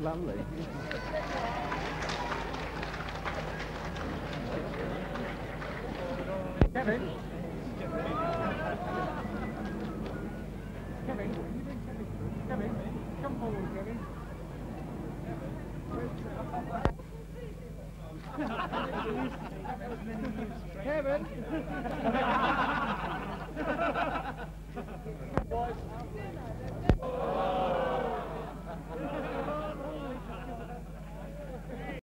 Lovely. Kevin. Kevin, come forward, Kevin. Kevin.